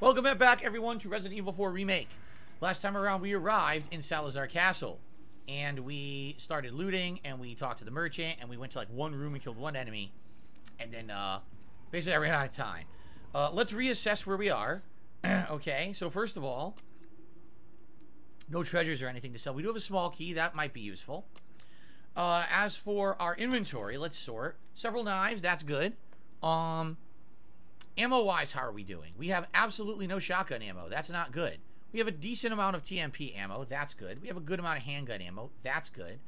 Welcome back, everyone, to Resident Evil 4 Remake. Last time around, we arrived in Salazar Castle, and we started looting, and we talked to the merchant, and we went to, like, one room and killed one enemy, and then, basically I ran out of time. Let's reassess where we are. Okay, so first of all, no treasures or anything to sell. We do have a small key. That might be useful. As for our inventory, let's sort. Several knives, that's good. Ammo-wise, how are we doing? We have absolutely no shotgun ammo. That's not good. We have a decent amount of TMP ammo. That's good. We have a good amount of handgun ammo. That's good.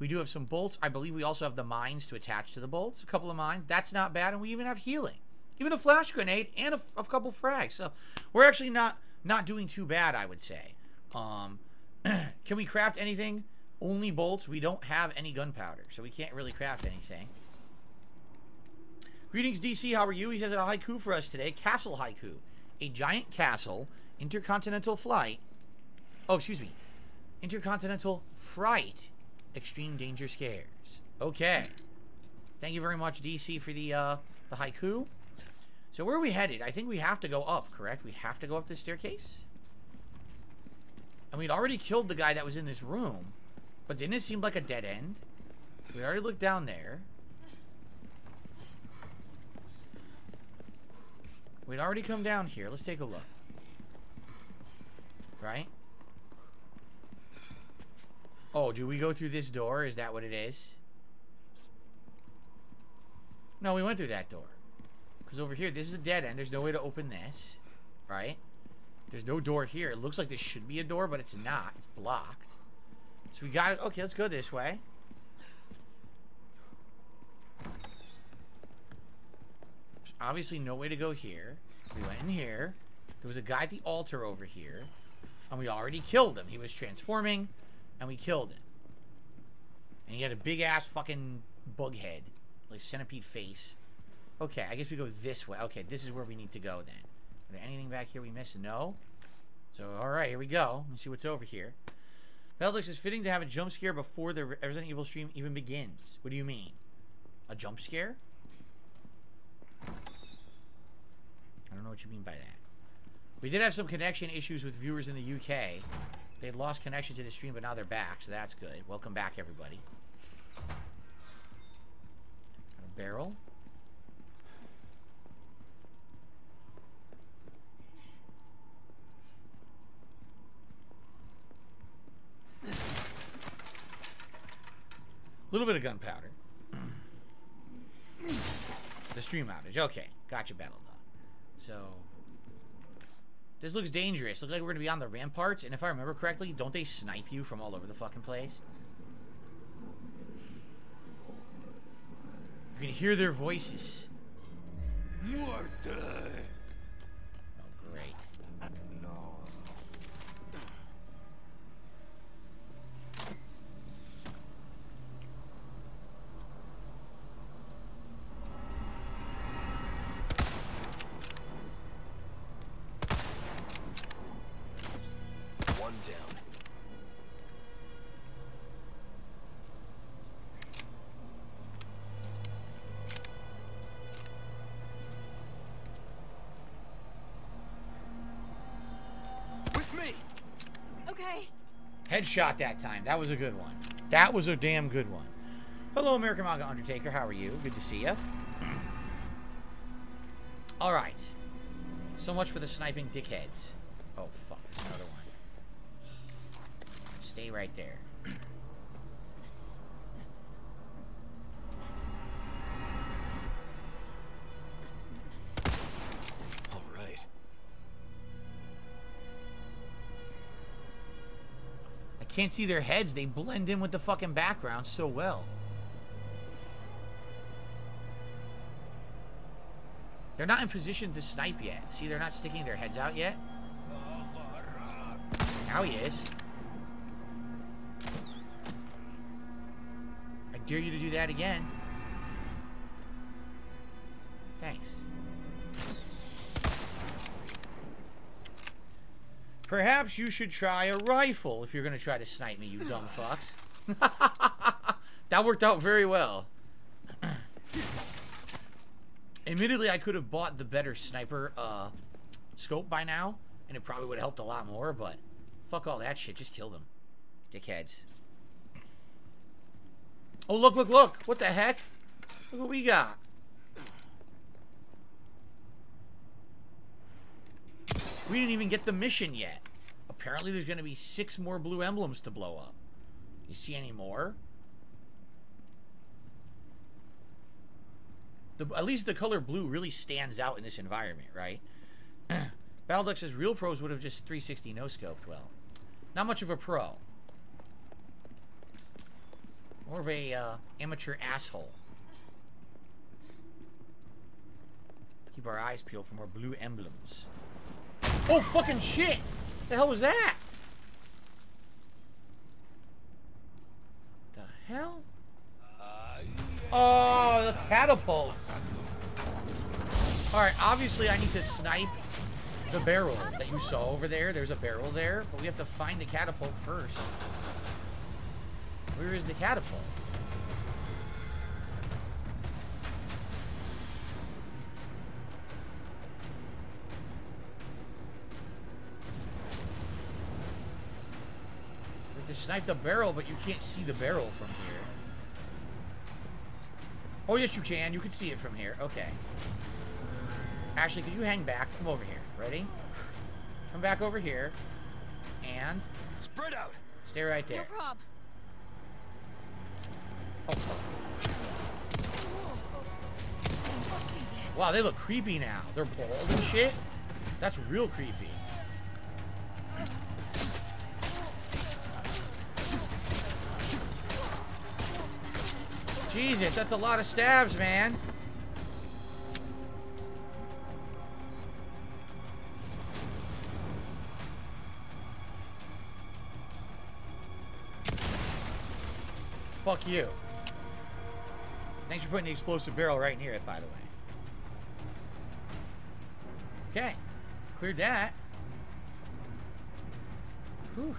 We do have some bolts. I believe we also have the mines to attach to the bolts. A couple of mines. That's not bad. And we even have healing. Even a flash grenade and a couple frags. So we're actually not doing too bad, I would say. Can we craft anything? Only bolts. We don't have any gunpowder, so we can't really craft anything. Greetings, DC. How are you? He says a haiku for us today. Castle haiku. A giant castle. Intercontinental flight. Oh, excuse me. Intercontinental fright. Extreme danger scares. Okay. Thank you very much, DC, for the haiku. So where are we headed? I think we have to go up, correct? We have to go up this staircase? And we'd already killed the guy that was in this room. But didn't it seem like a dead end? We already looked down there. We'd already come down here. Let's take a look. Right? Oh, do we go through this door? Is that what it is? No, we went through that door. Because over here, this is a dead end. There's no way to open this. Right? There's no door here. It looks like this should be a door, but it's not. It's blocked. So we got it. Okay, let's go this way. Obviously no way to go here. We went in here. There was a guy at the altar over here. And we already killed him. He was transforming. And we killed him. And he had a big ass fucking bug head. Like centipede face. Okay, I guess we go this way. Okay, this is where we need to go then. Are there anything back here we missed? No. So, alright, here we go. Let's see what's over here. Veldix is fitting to have a jump scare before the Resident Evil stream even begins. What do you mean? A jump scare? I don't know what you mean by that. We did have some connection issues with viewers in the UK. They lost connection to the stream, but now they're back, so that's good. Welcome back, everybody. Got a barrel. A little bit of gunpowder. The stream outage. Okay. Gotcha, battle dog. So, this looks dangerous. Looks like we're going to be on the ramparts. And if I remember correctly, don't they snipe you from all over the fucking place? You can hear their voices. Morta. Oh, great. No. Headshot that time. That was a good one. That was a damn good one. Hello, American Manga Undertaker. How are you? Good to see you. All right. So much for the sniping dickheads. Oh, fuck. Another one. Stay right there. Can't see their heads. They blend in with the fucking background so well. They're not in position to snipe yet. See, they're not sticking their heads out yet. Now he is. I dare you to do that again. Thanks. Perhaps you should try a rifle if you're going to try to snipe me, you dumb fucks. That worked out very well. Admittedly, I could have bought the better sniper scope by now, and it probably would have helped a lot more, but fuck all that shit. Just kill them. Dickheads. Oh, look, look, look. What the heck? Look what we got. We didn't even get the mission yet. Apparently, there's going to be 6 more blue emblems to blow up. You see any more? At least the color blue really stands out in this environment, right? Battleduck says real pros would have just 360 no-scoped. Well, not much of a pro. More of a amateur asshole. Keep our eyes peeled for more blue emblems. Oh, fucking shit! The hell was that? The hell? Oh, the catapult. Alright, obviously I need to snipe the barrel that you saw over there. There's a barrel there, but we have to find the catapult first. Where is the catapult? We have to snipe the barrel, but you can't see the barrel from here. Oh, yes, you can. You can see it from here. Okay. Ashley, could you hang back? Come over here. Ready? Come back over here. And... spread out! Stay right there. No problem. Oh. Wow, they look creepy now. They're bald and shit. That's real creepy. Jesus, that's a lot of stabs, man. Fuck you. Thanks for putting the explosive barrel right near it, by the way. Okay. Cleared that. Whew.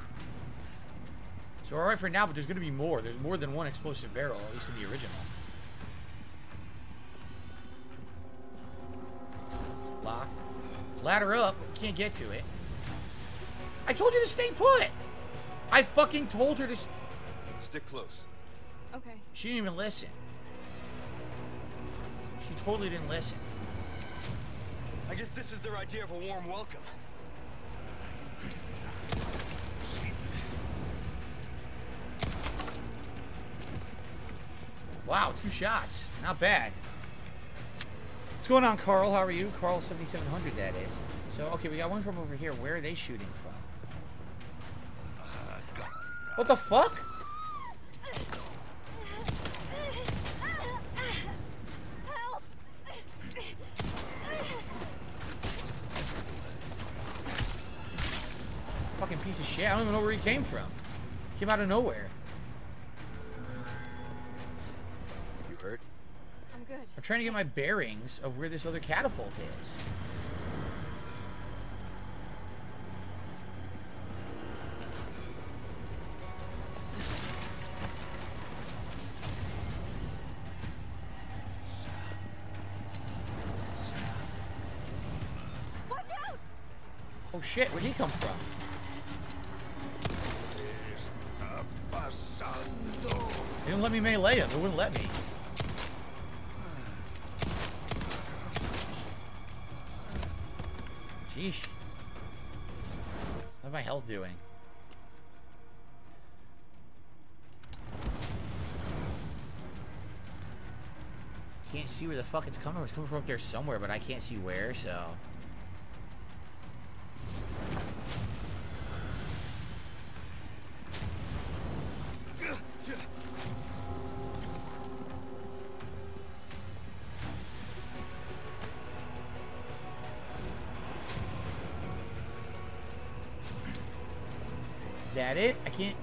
So we're alright for now, but there's going to be more. There's more than one explosive barrel, at least in the original. Lock. Ladder up. Can't get to it. I told you to stay put! I fucking told her to... Stick close. Okay. She didn't even listen. She totally didn't listen. I guess this is their idea of a warm welcome. Wow, 2 shots. Not bad. What's going on, Carl? How are you? Carl 7700, that is. So, okay, we got one from over here. Where are they shooting from? What the fuck? Help. Fucking piece of shit. I don't even know where he came from. Came out of nowhere. I'm trying to get my bearings of where this other catapult is. Watch out! Oh shit, where'd he come from? They didn't let me melee him, they wouldn't let me. Yeesh. How's my health doing? Can't see where the fuck it's coming from. It's coming from up there somewhere, but I can't see where, so... that it? I can't...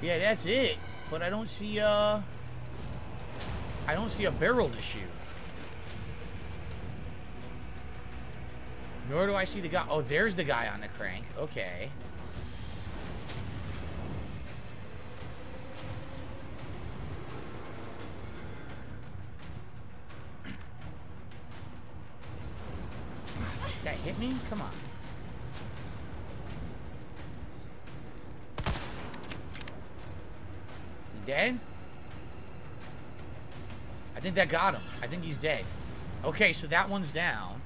yeah, that's it. But I don't see, I don't see a barrel to shoot. Nor do I see the guy... oh, there's the guy on the crank. Okay. Dang. hit me? Come on. You dead? I think that got him. I think he's dead. Okay, so that one's down.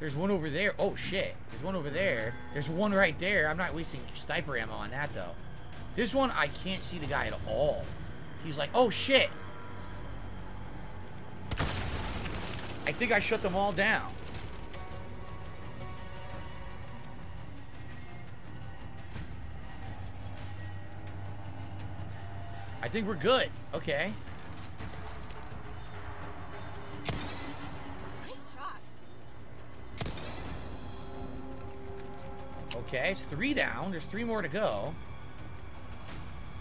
There's one over there. Oh, shit. There's one over there. There's one right there. I'm not wasting sniper ammo on that, though. This one, I can't see the guy at all. He's like, oh, shit. I think I shut them all down. I think we're good. Okay. Nice shot. Okay, it's 3 down. There's 3 more to go.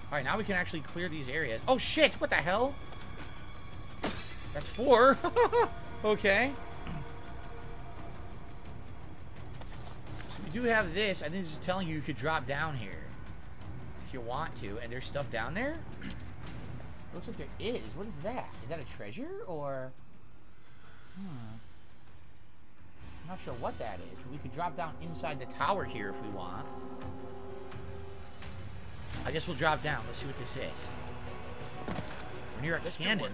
Alright, now we can actually clear these areas. Oh shit, what the hell? That's 4. Okay. So we do have this. I think this is telling you you could drop down here. If you want to. And there's stuff down there? Looks like there is. What is that? Is that a treasure? Or... I'm not sure what that is. But we could drop down inside the tower here if we want. I guess we'll drop down. Let's see what this is. We're near a cannon.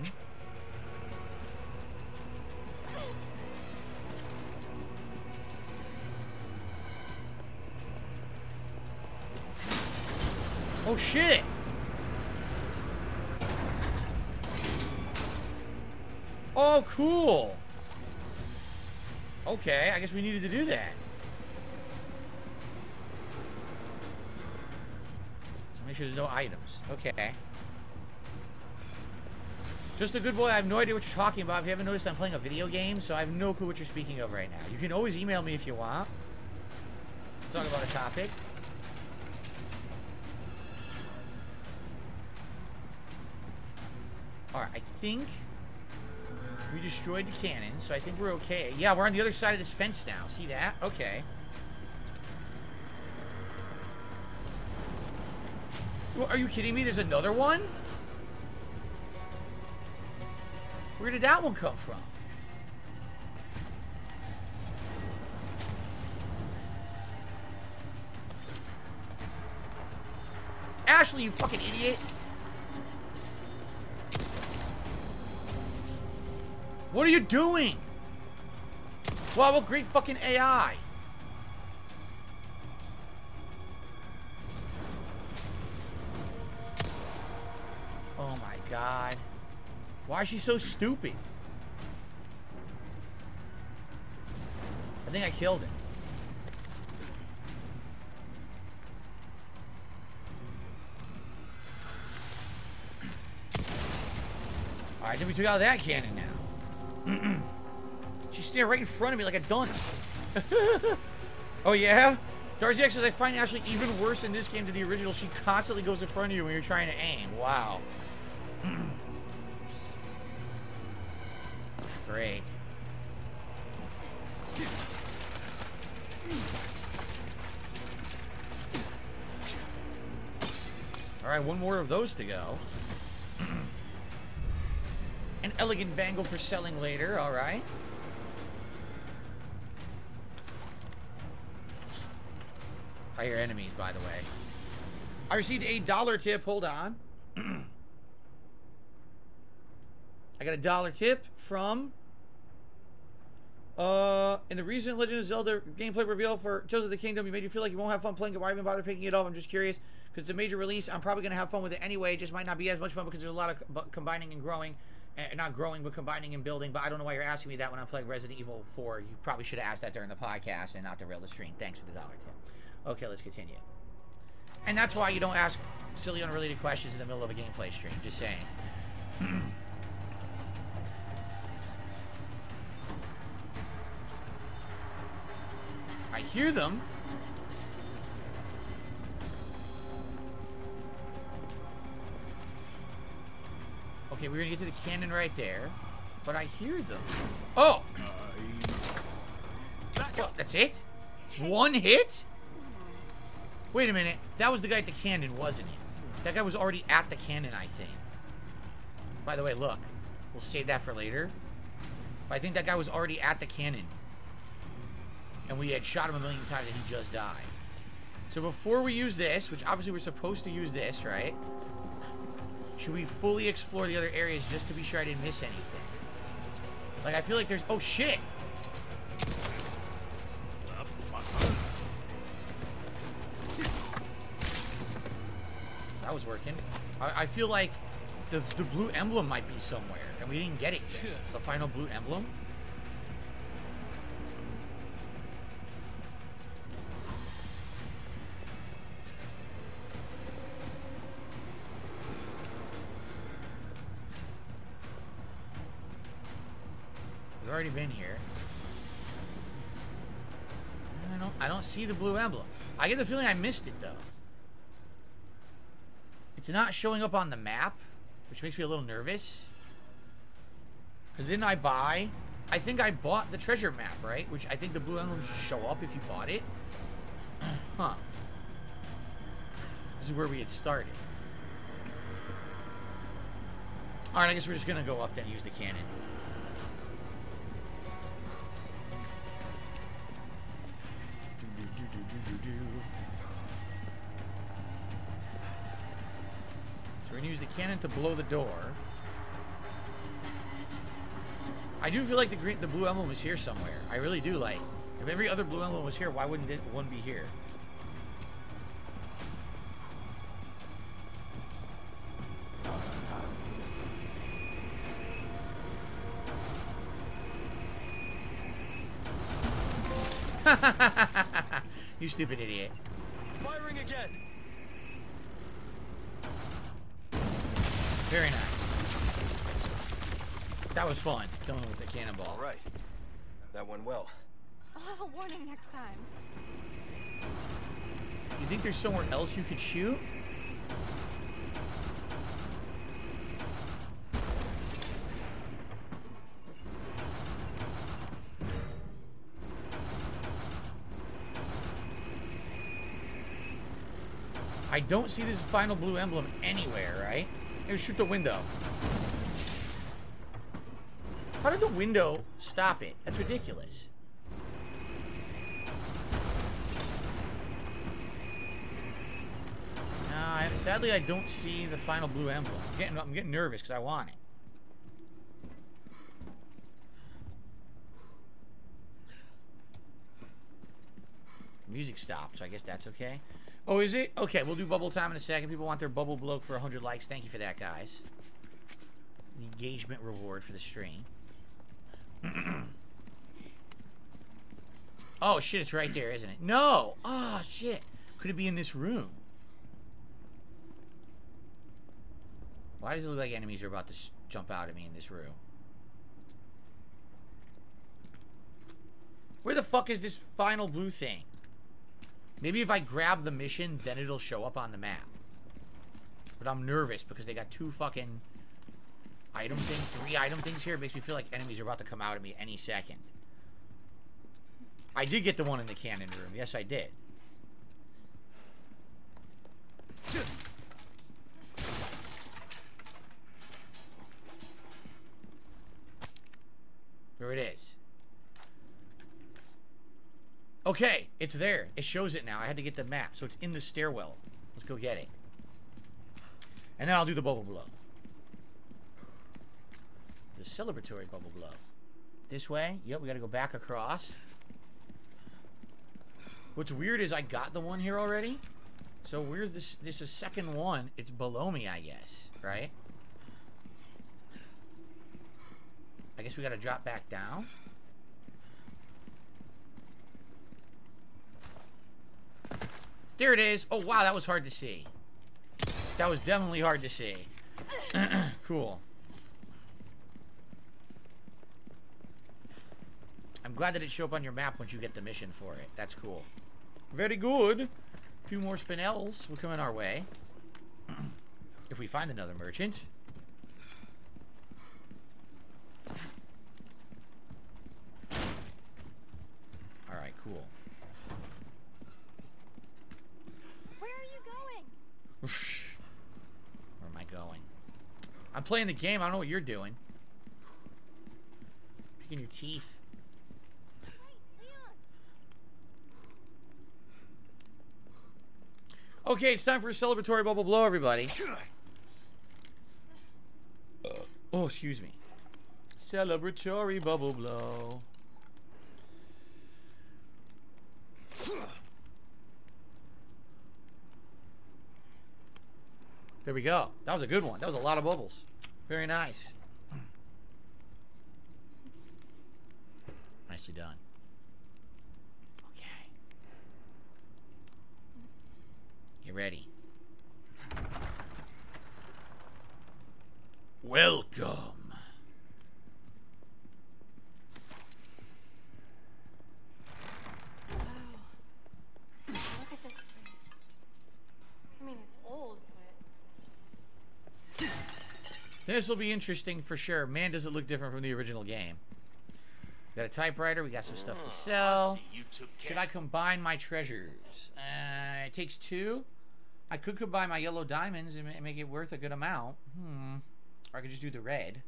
Oh shit! Oh, cool! Okay, I guess we needed to do that. Make sure there's no items. Okay. Just a good boy, I have no idea what you're talking about. If you haven't noticed, I'm playing a video game, so I have no clue what you're speaking of right now. You can always email me if you want. Let's talk about a topic. Alright, I think we destroyed the cannon, so I think we're okay. Yeah, we're on the other side of this fence now. See that? Okay. Well, are you kidding me? There's another one? Where did that one come from? Ashley, you fucking idiot! What are you doing? Wow, what great fucking AI. Oh my god. Why is she so stupid? I think I killed him. Alright, then we took out that cannon now. She's standing right in front of me like a dunce. Oh yeah? Darzyx says, I find Ashley even worse in this game than the original. She constantly goes in front of you when you're trying to aim. Wow. Great. Alright, one more of those to go. An elegant bangle for selling later, alright. I hear enemies, by the way. I received a $1 tip, hold on. I got a $1 tip from... in the recent Legend of Zelda gameplay reveal for Tears of the Kingdom, you made you feel like you won't have fun playing it. Why even bother picking it up? I'm just curious. Because it's a major release, I'm probably going to have fun with it anyway. It just might not be as much fun because there's a lot of combining and growing. Not growing, but combining and building. But I don't know why you're asking me that when I'm playing Resident Evil 4. You probably should have asked that during the podcast and not derail the stream. Thanks for the $1 tip. Okay, let's continue. And that's why you don't ask silly, unrelated questions in the middle of a gameplay stream. Just saying. I hear them. Okay, we're gonna get to the cannon right there. But I hear them. Oh! What, that's it? One hit? Wait a minute. That was the guy at the cannon, wasn't it? That guy was already at the cannon, I think. By the way, look. We'll save that for later. But I think that guy was already at the cannon. and we had shot him a million times and he just died. So before we use this, which obviously we're supposed to use this, right? Should we fully explore the other areas just to be sure I didn't miss anything? Like, I feel like there's... Oh, shit! That was working. I feel like the blue emblem might be somewhere, and we didn't get it yet. The final blue emblem? Already been here. I don't see the blue emblem. I get the feeling I missed it though. It's not showing up on the map, which makes me a little nervous. Cause didn't I buy? I think I bought the treasure map, right? Which I think the blue emblem should show up if you bought it. Huh. This is where we had started. Alright, I guess we're just gonna go up then and use the cannon. So we're gonna use the cannon to blow the door. I do feel like the blue emblem is here somewhere. I really do. Like, if every other blue emblem was here, why wouldn't it one be here? You stupid idiot. Firing again. Very nice. That was fun, killing with the cannonball. All right. That went well. I'll have a warning next time. You think there's somewhere else you could shoot? I don't see this final blue emblem anywhere, right? Maybe shoot the window. How did the window stop it? That's ridiculous. Sadly, I don't see the final blue emblem. I'm getting nervous because I want it. The music stopped, so I guess that's okay. Oh, is it? Okay, we'll do bubble time in a second. People want their bubble blow for 100 likes. Thank you for that, guys. The engagement reward for the stream. Oh, shit, it's right there, isn't it? No! Oh, shit. Could it be in this room? Why does it look like enemies are about to jump out at me in this room? Where the fuck is this final blue thing? Maybe if I grab the mission, then it'll show up on the map. But I'm nervous because they got two fucking item things, three item things here. It makes me feel like enemies are about to come out at me any second. I did get the one in the cannon room. Yes, I did. There it is. Okay, it's there. It shows it now. I had to get the map, so it's in the stairwell. Let's go get it. And then I'll do the bubble blow. The celebratory bubble blow. This way? Yep, we gotta go back across. What's weird is I got the one here already. So where's this? This is second one. It's below me, I guess. Right? I guess we gotta drop back down. There it is. Oh, wow, that was hard to see. That was definitely hard to see. Cool. I'm glad that it showed up on your map once you get the mission for it. That's cool. Very good. A few more spinels will come in our way. If we find another merchant. Alright, cool. Where am I going? I'm playing the game. I don't know what you're doing. Picking your teeth. Hey, Leon. Okay, it's time for a celebratory bubble blow, everybody. Oh, excuse me. Celebratory bubble blow. There we go. That was a good one. That was a lot of bubbles. Very nice. Nicely done. Okay. Get ready. Welcome. Wow. Look at this place. I mean, it's old, but... This will be interesting for sure. Man, does it look different from the original game. We got a typewriter. We got some stuff to sell. Should I combine my treasures? It takes two. I could combine my yellow diamonds and make it worth a good amount. Hmm. Or I could just do the red.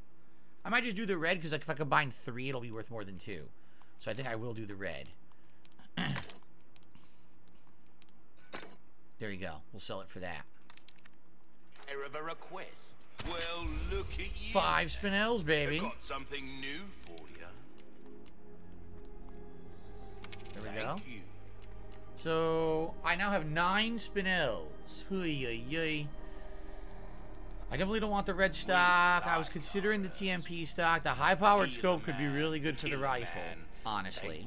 I might just do the red because if I combine three, it'll be worth more than two. So I think I will do the red. There you go. We'll sell it for that. A request. Well, look at you. 5 spinels, baby. I got something new for you. There we go. So, I now have 9 spinels. I definitely don't want the red stock. I was considering the TMP stock. The high-powered scope could be really good for the rifle, honestly.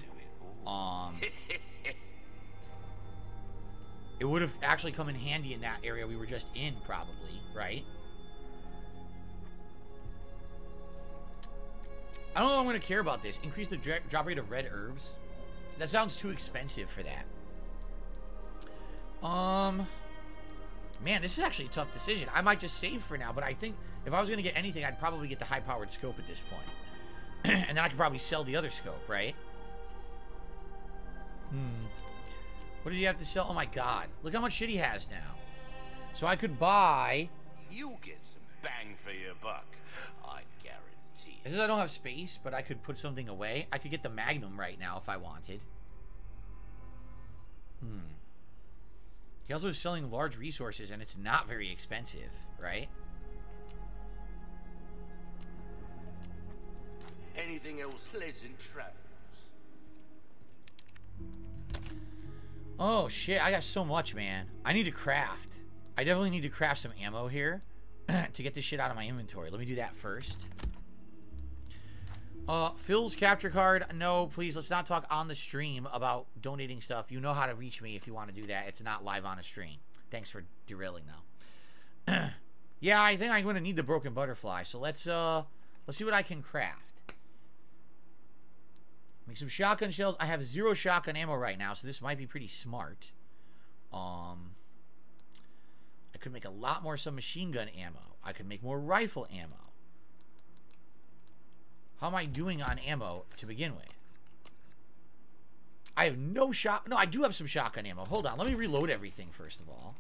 It would have actually come in handy in that area we were just in, probably, right? I don't know if I'm going to care about this. Increase the drop rate of red herbs. That sounds too expensive for that. Man, this is actually a tough decision. I might just save for now, but I think if I was going to get anything, I'd probably get the high-powered scope at this point. And then I could probably sell the other scope, right? Hmm. What do you have to sell? Oh, my God. Look how much shit he has now. So I could buy... You'll get some bang for your buck. I guarantee. This is I don't have space, but I could put something away. I could get the Magnum right now if I wanted. Hmm. He also is selling large resources, and it's not very expensive, right? Anything else? Pleasant travels. Oh, shit. I got so much, man. I need to craft. I definitely need to craft some ammo here to get this shit out of my inventory. Let me do that first. Phil's capture card. No, please, let's not talk on the stream about donating stuff. You know how to reach me if you want to do that. It's not live on a stream. Thanks for derailing, though. Yeah, I think I'm going to need the broken butterfly. So let's see what I can craft. Make some shotgun shells. I have 0 shotgun ammo right now, so this might be pretty smart. I could make a lot more submachine gun ammo. I could make more rifle ammo. How am I doing on ammo to begin with? I have no shot... No, I do have some shotgun ammo. Hold on. Let me reload everything, first of all.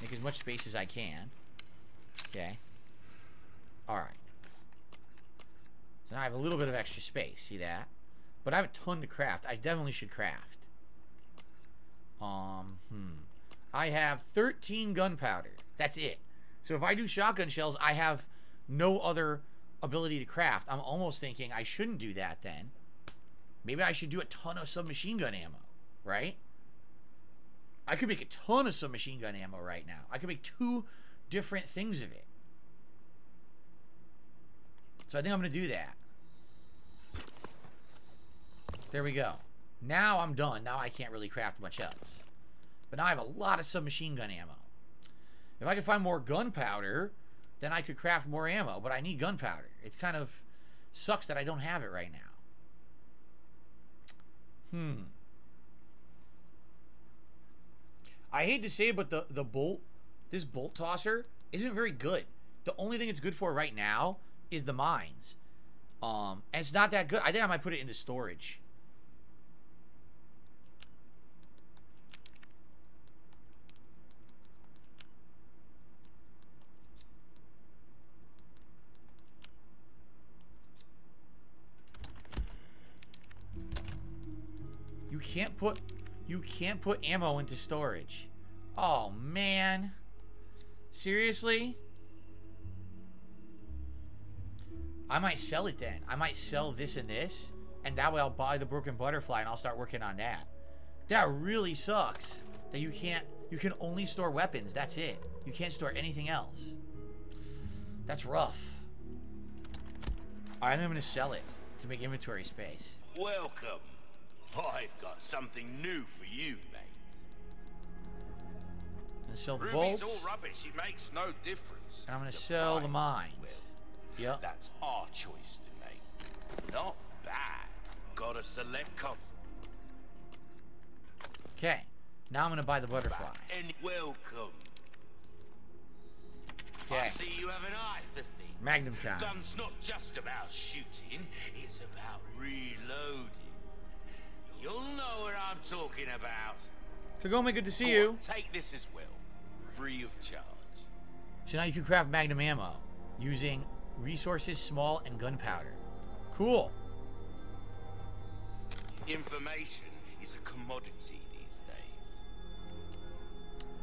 Make as much space as I can. Okay. Alright. So now I have a little bit of extra space. See that? But I have a ton to craft. I definitely should craft. I have 13 gunpowder. That's it. So if I do shotgun shells, I have... no other ability to craft. I'm almost thinking I shouldn't do that then. Maybe I should do a ton of submachine gun ammo, right? I could make a ton of submachine gun ammo right now. I could make 2 different things of it. So I think I'm going to do that. There we go. Now I'm done. Now I can't really craft much else. But now I have a lot of submachine gun ammo. If I could find more gunpowder... then I could craft more ammo, but I need gunpowder. It's kind of sucks that I don't have it right now. I hate to say it, but this bolt tosser isn't very good. The only thing it's good for right now is the mines. And it's not that good. I think I might put it into storage. You can't put... You can't put ammo into storage. Oh, man. Seriously? I might sell it then. I might sell this and this. And that way I'll buy the Broken Butterfly and I'll start working on that. That really sucks. That you can't... You can only store weapons. That's it. You can't store anything else. That's rough. Alright, I'm going to sell it to make inventory space. Welcome. I've got something new for you, mate. I'm going to sell the bolts. All rubbish. It makes no difference. And I'm going to sell the mines. Well, yep. That's our choice to make. Not bad. Got a select cover. Okay. Now I'm going to buy the butterfly. And welcome. Okay. I see you have an eye for things. Magnum shot. Gun's not just about shooting. It's about reloading. You'll know what I'm talking about. Kagome, good to see you. Take this as well. Free of charge. So now you can craft magnum ammo using resources, small, and gunpowder. Cool. Information is a commodity.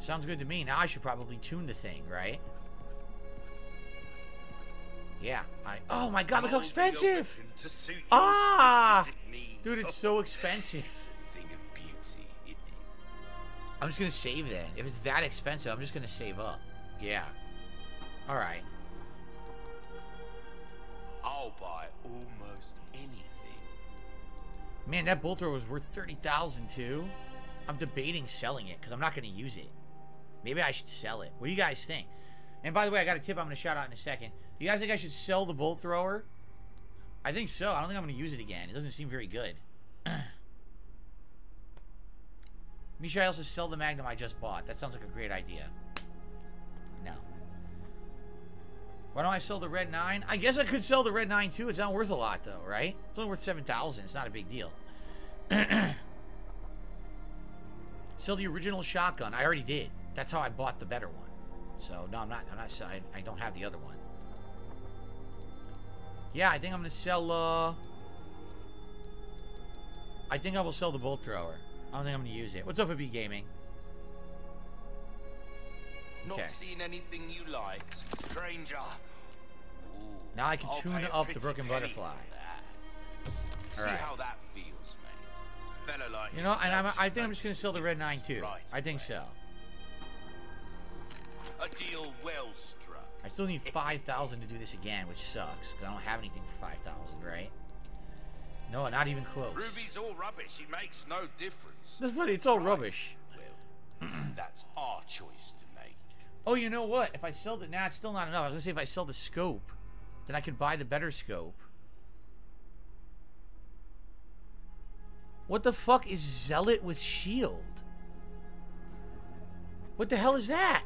Sounds good to me. Now I should probably tune the thing, right? Yeah. Oh my god, look how expensive! Ah! Dude, it's so expensive. I'm just gonna save then. If it's that expensive, I'm just gonna save up. Yeah. Alright. I'll buy almost anything. Man, that bolt thrower was worth 30,000 too. I'm debating selling it because I'm not gonna use it. Maybe I should sell it. What do you guys think? And by the way, I got a tip I'm going to shout out in a second. You guys think I should sell the bolt thrower? I think so. I don't think I'm going to use it again. It doesn't seem very good. Misha also sell the magnum I just bought. That sounds like a great idea. No. Why don't I sell the Red 9? I guess I could sell the Red 9 too. It's not worth a lot though, right? It's only worth 7,000. It's not a big deal. Sell the original shotgun. I already did. That's how I bought the better one. So, no, I'm not, I don't have the other one. Yeah, I think I'm gonna sell, I think I will sell the bolt thrower. I don't think I'm gonna use it. What's up, AB Gaming? Okay. Not seen anything you like, stranger. Ooh, now I can tune up the Broken Butterfly. See how that feels, mate. Fella like you know, and I think I'm just gonna sell the Red 9 too. Right I think so. A deal well struck. I still need 5,000 to do this again, which sucks because I don't have anything for 5,000, right? No, not even close. Ruby's all rubbish. It makes no difference. That's funny. It's all rubbish. Well, that's our choice to make. Oh, you know what? If I sell the it's still not enough. I was gonna say if I sell the scope, then I could buy the better scope. What the fuck is Zealot with Shield? What the hell is that?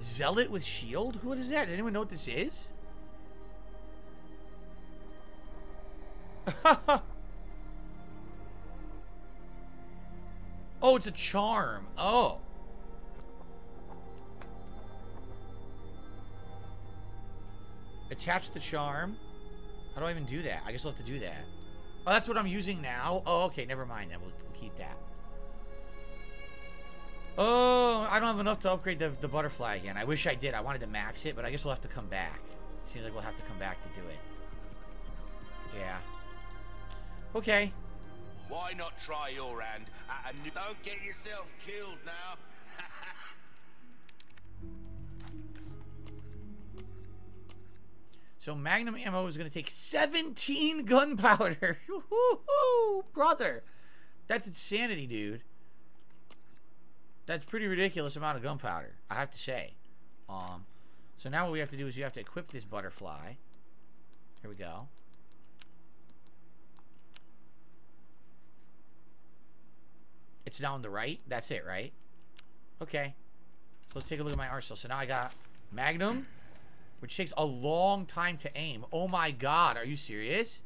Zealot with shield? What is that? Does anyone know what this is? Oh, it's a charm. Oh. Attach the charm. How do I even do that? I guess I'll have to do that. Oh, that's what I'm using now. Oh, okay. Never mind then. We'll keep that. Oh, I don't have enough to upgrade the butterfly again. I wish I did. I wanted to max it, but I guess we'll have to come back. Seems like we'll have to come back to do it. Yeah. Okay. Why not try your hand? Don't get yourself killed now. So magnum ammo is going to take 17 gunpowder. Woo-hoo-hoo, brother. That's insanity, dude. That's pretty ridiculous amount of gunpowder, I have to say. So now what we have to do is you have to equip this butterfly. Here we go. It's down the right. That's it, right? Okay. So let's take a look at my arsenal. So now I got Magnum, which takes a long time to aim. Oh my god, are you serious?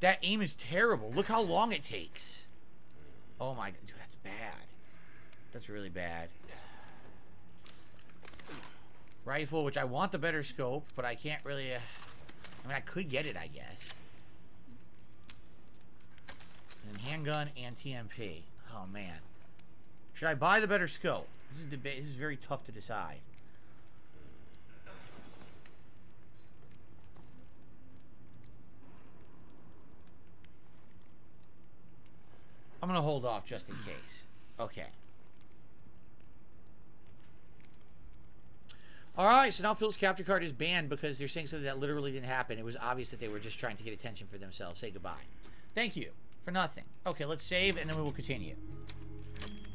That aim is terrible. Look how long it takes. Oh my god, dude, that's bad. That's really bad. Rifle, which I want the better scope, but I can't really... I mean, I could get it, I guess. And handgun and TMP. Oh, man. Should I buy the better scope? This is very tough to decide. I'm going to hold off just in case. Okay. Alright, so now Phil's capture card is banned because they're saying something that literally didn't happen. It was obvious that they were just trying to get attention for themselves. Say goodbye. Thank you for nothing. Okay, let's save and then we will continue.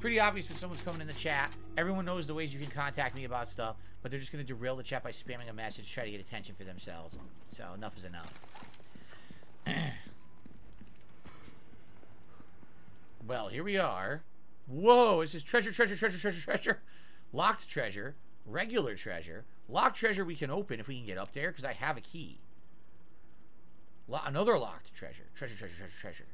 Pretty obvious when someone's coming in the chat. Everyone knows the ways you can contact me about stuff, but they're just going to derail the chat by spamming a message to try to get attention for themselves. So, enough is enough. Well, here we are. Whoa, it says treasure, treasure, treasure, treasure, treasure. Locked treasure. Regular treasure. Locked treasure we can open if we can get up there, because I have a key. Another locked treasure. Treasure, treasure, treasure, treasure.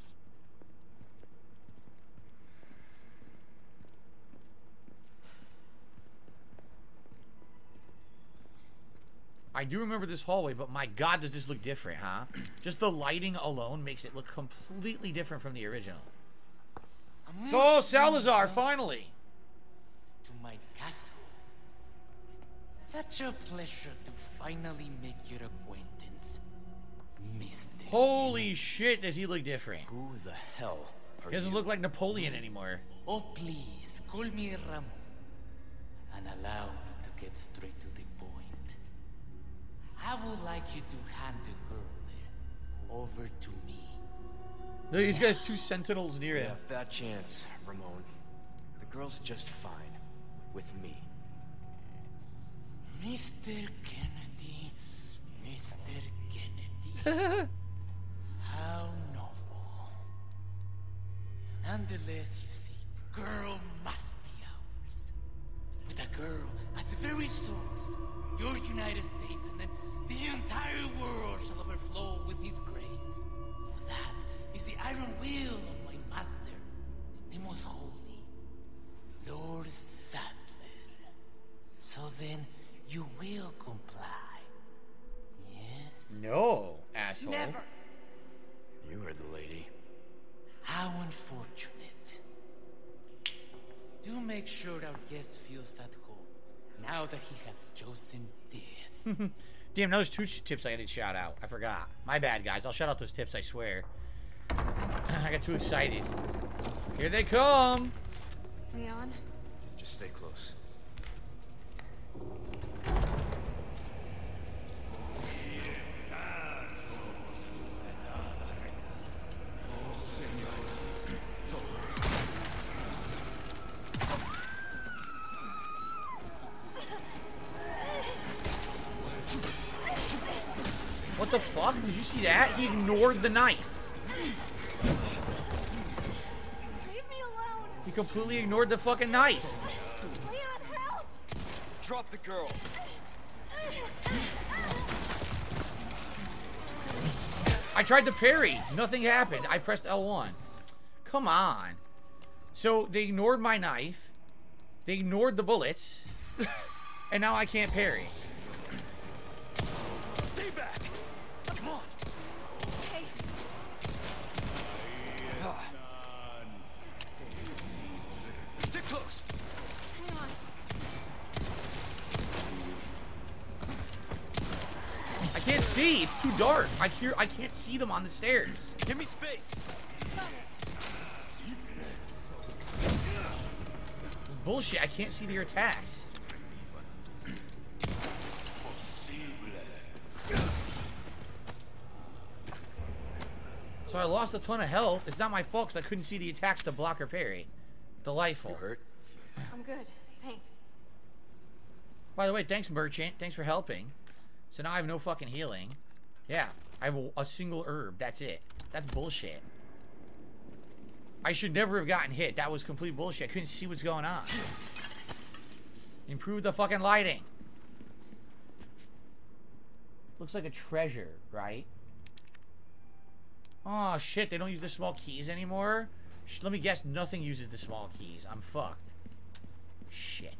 I do remember this hallway, but my God, does this look different, huh? Just the lighting alone makes it look completely different from the original. So, Salazar, finally! To my castle. Such a pleasure to finally make your acquaintance, Mr. Holy shit, does he look different? Who the hell are he doesn't you? Look like Napoleon anymore. Oh, please, call me Ramon, and allow me to get straight to the point. I would like you to hand the girl there over to me. Look, he's got two sentinels near him. Yeah, fat chance, Ramon. The girl's just fine with me. Mr. Kennedy, Mr. Kennedy, how novel. Nonetheless, you see, the girl must be ours. With a girl as the very source, your United States and then the entire world shall overflow with his grace. For that is the iron will of my master, the most holy, Lord Sadler. So then, you will comply, yes? No, asshole. Never. You heard the lady. How unfortunate. Do make sure our guest feels at home now that he has chosen death. Damn, those two tips I didn't shout out. I forgot. My bad, guys. I'll shout out those tips, I swear. I got too excited. Here they come. Leon? Just stay close. What the fuck? Did you see that? He ignored the knife. Leave me alone. He completely ignored the fucking knife. Leon, help! Drop the girl. I tried to parry. Nothing happened. I pressed L1. Come on. So they ignored my knife. They ignored the bullets. And now I can't parry. Stay back. Come on. Hey. Stick close. Hang on. I can't see. It's too dark. I can't see them on the stairs. Give me space. Bullshit. I can't see their attacks. So I lost a ton of health. It's not my fault because I couldn't see the attacks to block or parry. Delightful. You hurt? I'm good. Thanks. By the way, thanks, merchant. Thanks for helping. So now I have no fucking healing. Yeah. I have a single herb. That's it. That's bullshit. I should never have gotten hit. That was complete bullshit. I couldn't see what's going on. Improve the fucking lighting. Looks like a treasure, right? Oh shit, they don't use the small keys anymore? Let me guess, nothing uses the small keys. I'm fucked. Shit.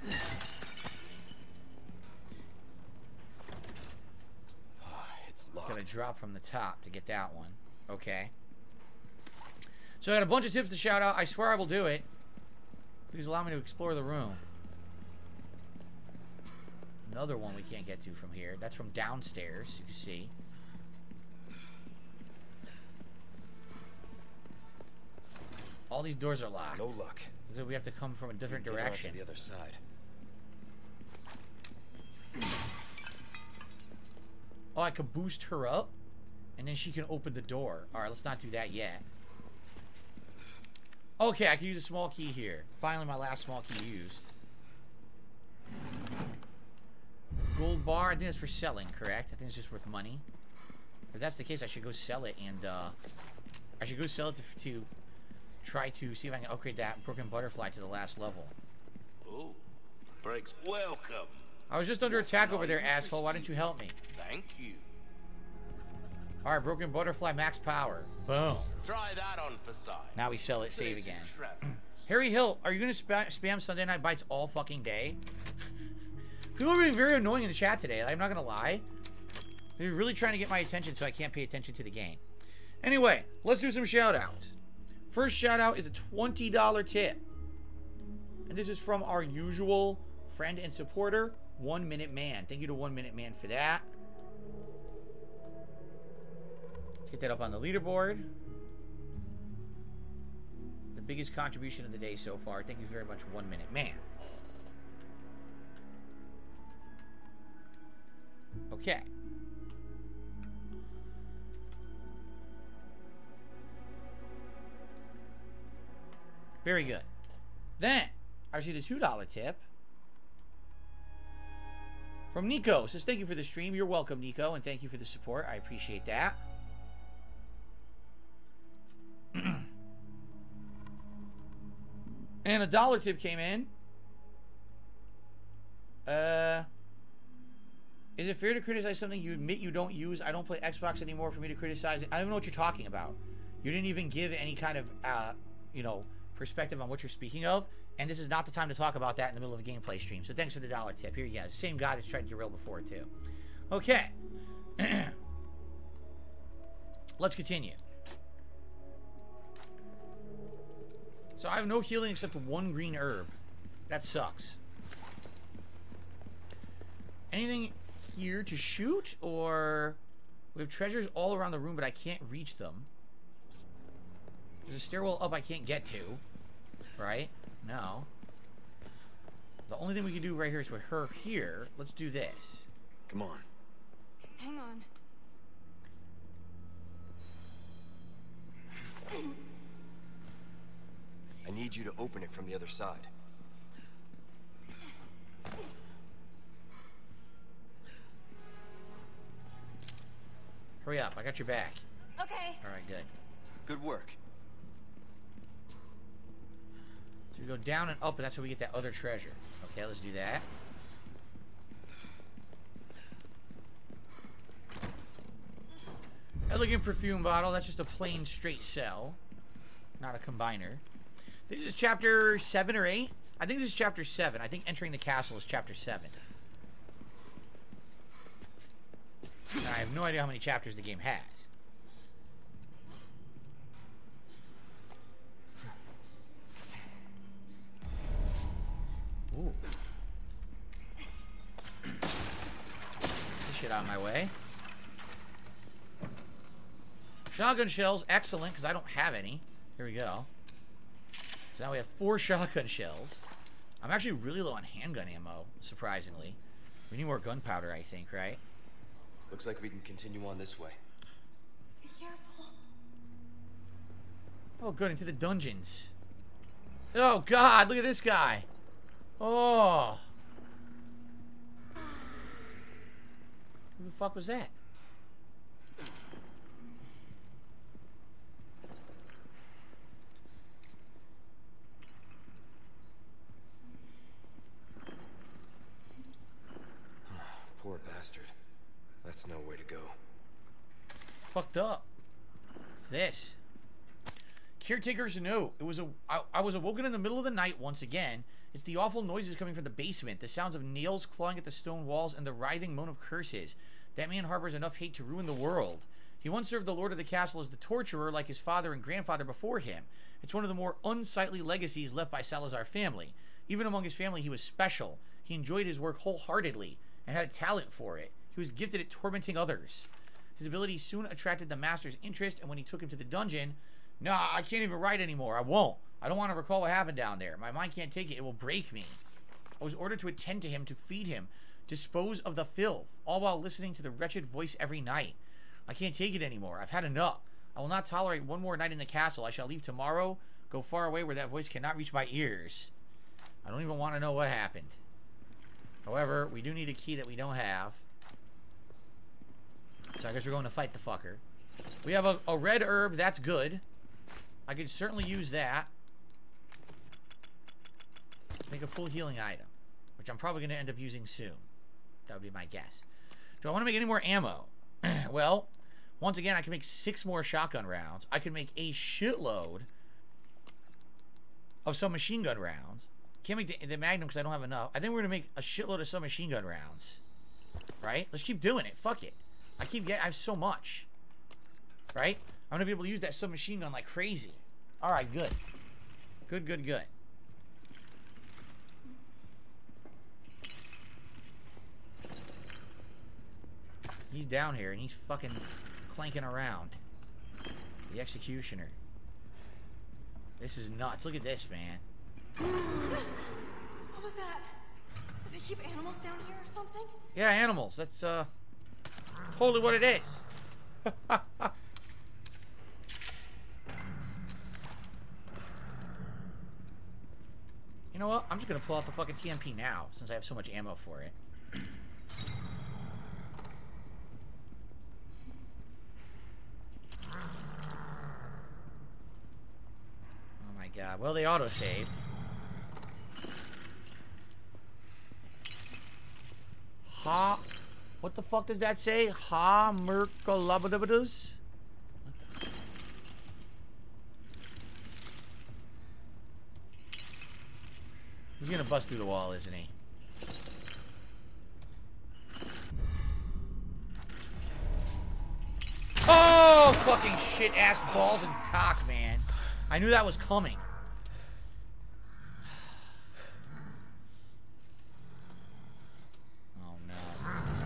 It's locked. Gotta drop from the top to get that one. Okay. So I got a bunch of tips to shout out. I swear I will do it. Please allow me to explore the room. Another one we can't get to from here. That's from downstairs, you can see. All these doors are locked. No luck. So we have to come from a different direction. To the other side. Oh, I could boost her up, and then she can open the door. All right, let's not do that yet. Okay, I can use a small key here. Finally, my last small key used. Gold bar. I think that's for selling, correct? I think it's just worth money. If that's the case, I should go sell it, and I should go sell it to try to see if I can upgrade that Broken Butterfly to the last level. Oh, breaks. Welcome. I was just under attack over there, asshole. Why didn't you help me? Thank you. All right, Broken Butterfly, max power. Boom. Try that on for size. Now we sell it. Save again. Harry Hill, are you gonna spam Sunday Night Bites all fucking day? People are being very annoying in the chat today. I'm not gonna lie. They're really trying to get my attention, so I can't pay attention to the game. Anyway, let's do some shout-outs. First shout-out is a $20 tip. And this is from our usual friend and supporter, 1 Minute Man. Thank you to 1 Minute Man for that. Let's get that up on the leaderboard. The biggest contribution of the day so far. Thank you very much, 1 Minute Man. Okay. Very good. Then, I received a $2 tip from Nico. It says, thank you for the stream. You're welcome, Nico, and thank you for the support. I appreciate that. And a dollar tip came in. Is it fair to criticize something you admit you don't use? I don't play Xbox anymore for me to criticize it. I don't even know what you're talking about. You didn't even give any kind of, you know, perspective on what you're speaking of. And this is not the time to talk about that in the middle of a gameplay stream. So thanks for the dollar tip. Here you go. Same guy that's tried to derail before, too. Okay. Let's continue. So I have no healing except for one green herb. That sucks. Anything here to shoot, or we have treasures all around the room, but I can't reach them. There's a stairwell up I can't get to, right? No. The only thing we can do right here is with her here. Let's do this. Come on. Hang on. I need you to open it from the other side. Hurry up, I got your back. Okay. Alright, good. Good work. So we go down and up, and that's how we get that other treasure. Okay, let's do that. Elegant perfume bottle. That's just a plain straight sell. Not a combiner. This is chapter 7 or 8? I think this is chapter 7. I think entering the castle is chapter 7. And I have no idea how many chapters the game has. Ooh. Get this shit out of my way. Shotgun shells, excellent, because I don't have any. Here we go. So now we have 4 shotgun shells. I'm actually really low on handgun ammo, surprisingly. We need more gunpowder, I think, right? Looks like we can continue on this way. Be careful. Oh, good, into the dungeons. Oh, God, look at this guy. Oh. Who the fuck was that? Poor bastard. That's no way to go. Fucked up. What's this? Caretaker's note. It was I was awoken in the middle of the night once again. It's the awful noises coming from the basement, the sounds of nails clawing at the stone walls, and the writhing moan of curses. That man harbors enough hate to ruin the world. He once served the Lord of the Castle as the torturer, like his father and grandfather before him. It's one of the more unsightly legacies left by Salazar family. Even among his family, he was special. He enjoyed his work wholeheartedly and had a talent for it. He was gifted at tormenting others. His ability soon attracted the master's interest, and when he took him to the dungeon... Nah, I can't even write anymore. I won't. I don't want to recall what happened down there. My mind can't take it. It will break me. I was ordered to attend to him, to feed him, dispose of the filth, all while listening to the wretched voice every night. I can't take it anymore. I've had enough. I will not tolerate one more night in the castle. I shall leave tomorrow, go far away where that voice cannot reach my ears. I don't even want to know what happened. However, we do need a key that we don't have. So I guess we're going to fight the fucker. We have a red herb. That's good. I could certainly use that. Make a full healing item, which I'm probably going to end up using soon. That would be my guess. Do I want to make any more ammo? Well, once again, I can make 6 more shotgun rounds. I can make a shitload of submachine gun rounds. Can't make the Magnum because I don't have enough. I think we're going to make a shitload of submachine gun rounds. Right? Let's keep doing it. Fuck it. I have so much. Right? I'm going to be able to use that submachine gun like crazy. Alright, good. Good, good, good. He's down here and he's fucking clanking around. The executioner. This is nuts. Look at this, man. What was that? Do they keep animals down here or something? Yeah, animals. That's, totally what it is. Ha, ha. You know what? I'm just going to pull out the fucking TMP now, since I have so much ammo for it. Oh my god. Well, they auto-saved. Ha. What the fuck does that say? Ha. Mercolabidores? He's gonna bust through the wall, isn't he? Oh, fucking shit, ass, balls, and cock, man. I knew that was coming. Oh, no.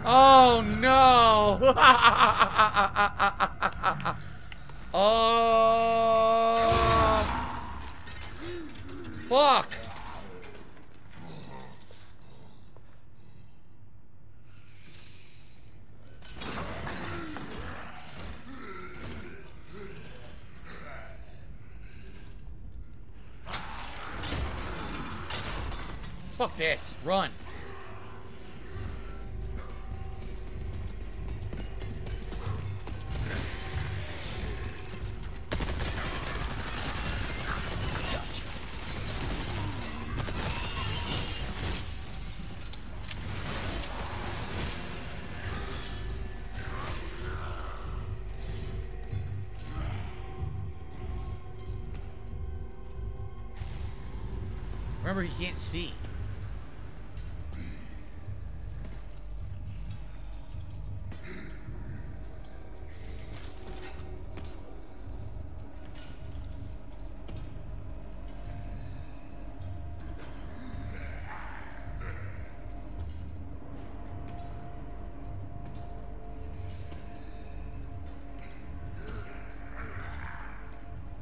Oh, no! Oh! Fuck! Fuck this. Run. Remember, he can't see.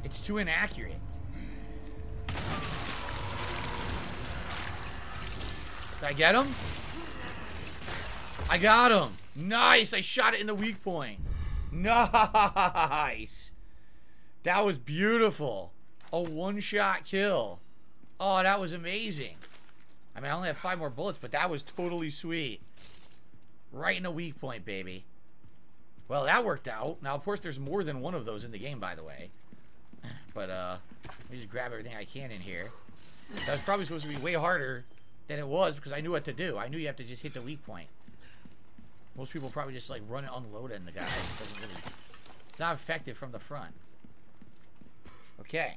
It's too inaccurate. Did I get him? I got him. Nice. I shot it in the weak point. Nice. That was beautiful. A one-shot kill. Oh, that was amazing. I mean, I only have 5 more bullets, but that was totally sweet. Right in the weak point, baby. Well, that worked out. Now, of course, there's more than one of those in the game, by the way. But, let me just grab everything I can in here. That was probably supposed to be way harder than it was because I knew what to do. I knew you have to just hit the weak point. Most people probably just, like, run and unload on the guy. It doesn't really... It's not effective from the front. Okay.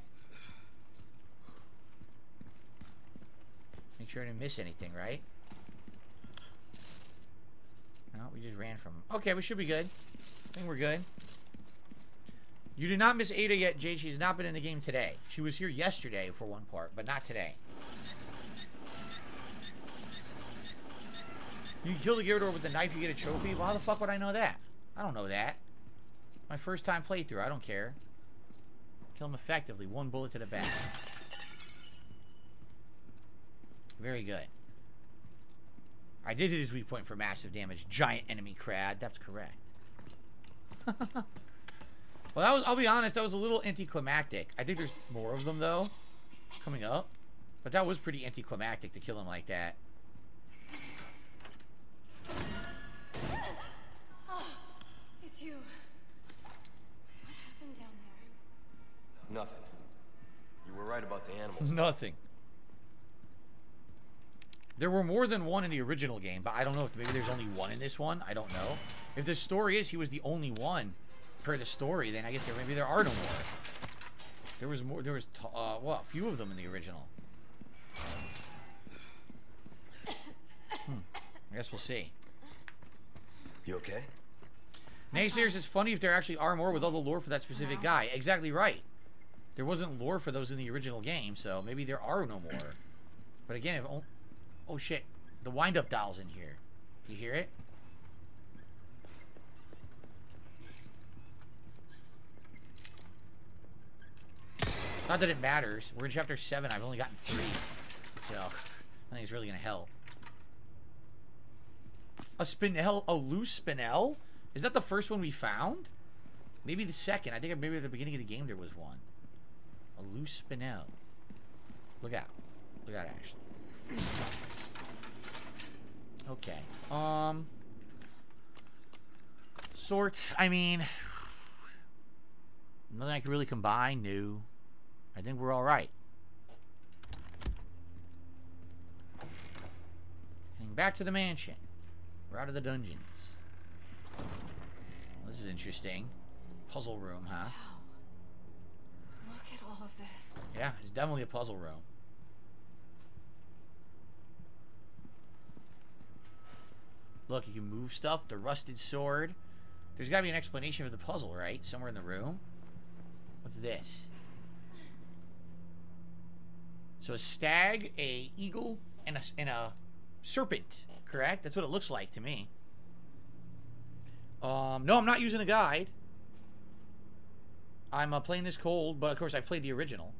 Make sure I didn't miss anything, right? No, we just ran from... Okay, we should be good. I think we're good. You did not miss Ada yet, Jay. She has not been in the game today. She was here yesterday for one part, but not today. You kill the Ghirador with the knife, you get a trophy? Well, how the fuck would I know that? I don't know that. My first time playthrough, I don't care. Kill him effectively. One bullet to the back. Very good. I did hit his weak point for massive damage. Giant enemy crab. That's correct. Well, that was, I'll be honest, that was a little anticlimactic. I think there's more of them, though, coming up. But that was pretty anticlimactic to kill him like that. Oh, it's you. What happened down there? Nothing. You were right about the animals. Nothing. There were more than one in the original game, but I don't know if maybe there's only one in this one. I don't know. If the story is he was the only one per the story, then I guess there maybe there are no more. There was more. There was well, a few of them in the original. I guess we'll see. You okay? Naysayers, it's funny if there actually are more with all the lore for that specific guy. Exactly right. There wasn't lore for those in the original game, so maybe there are no more. But again, if only... Oh shit, the wind-up doll's in here. You hear it? Not that it matters. We're in chapter 7. I've only gotten 3. So, I think it's really gonna help. A spinel? A loose spinel? Is that the first one we found? Maybe the second. I think maybe at the beginning of the game there was one. A loose spinel. Look out. Look out, Ashley. Okay. Sort. I mean, nothing I can really combine. New. I think we're all right. Heading back to the mansion. We're out of the dungeons. Well, this is interesting. Puzzle room, huh? Wow. Look at all of this. Yeah, it's definitely a puzzle room. Look, you can move stuff. The rusted sword. There's got to be an explanation for the puzzle, right? Somewhere in the room. What's this? So a stag, a eagle, and a serpent. Correct? That's what it looks like to me. No, I'm not using a guide. I'm playing this cold, but of course I played the original.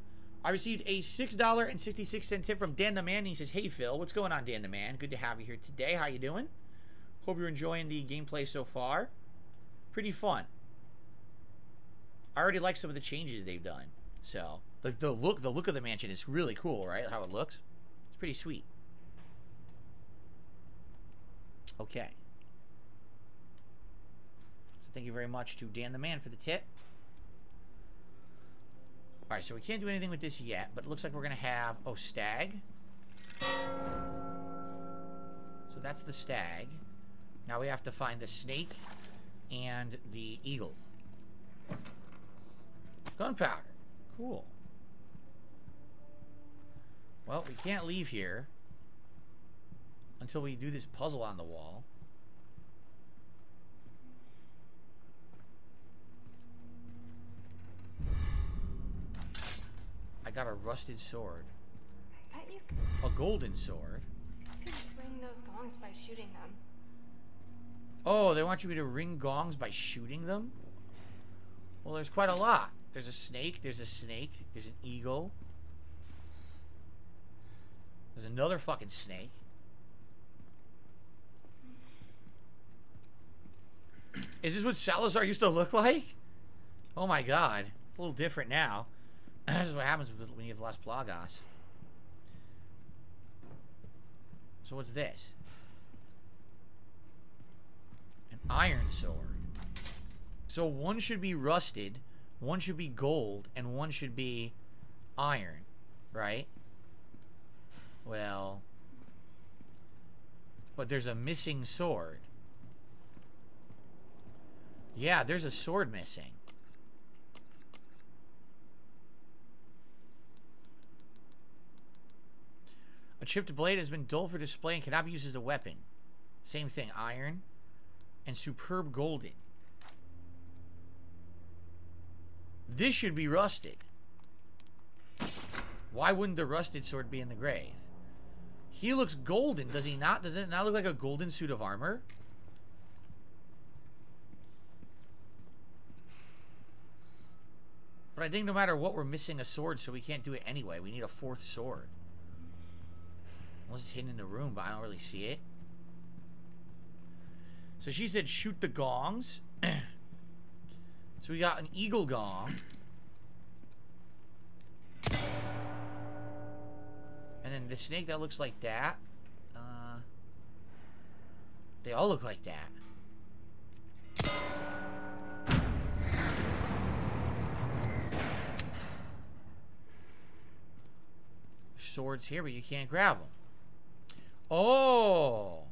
I received a $6.66 tip from Dan the Man. And he says, "Hey Phil, what's going on, Dan the Man? Good to have you here today. How you doing? Hope you're enjoying the gameplay so far. Pretty fun. I already like some of the changes they've done. So, the look of the mansion is really cool, right? How it looks. It's pretty sweet. Okay. So thank you very much to Dan the Man for the tip. All right, so we can't do anything with this yet, but it looks like we're gonna have stag. So that's the stag. Now we have to find the snake and the eagle. Gunpowder. Cool. Well, we can't leave here until we do this puzzle on the wall. I got a rusted sword. I bet you could. A golden sword. You could ring those gongs by shooting them. Oh, they want you to ring gongs by shooting them? Well, there's quite a lot. There's a snake, there's an eagle. There's another fucking snake. Is this what Salazar used to look like? Oh my god. It's a little different now. This is what happens when you have Las Plagas. So what's this? Iron sword. So one should be rusted, one should be gold, and one should be iron, right? Well, but there's a missing sword. Yeah, there's a sword missing. A chipped blade has been dull for display and cannot be used as a weapon. Same thing, iron. And superb golden. This should be rusted. Why wouldn't the rusted sword be in the grave? He looks golden, does he not? Does it not look like a golden suit of armor? But I think no matter what, we're missing a sword, so we can't do it anyway. We need a fourth sword. Unless it's hidden in the room, but I don't really see it. So she said shoot the gongs. So we got an eagle gong. And then the snake that looks like that. They all look like that. Swords here, but you can't grab them. Oh,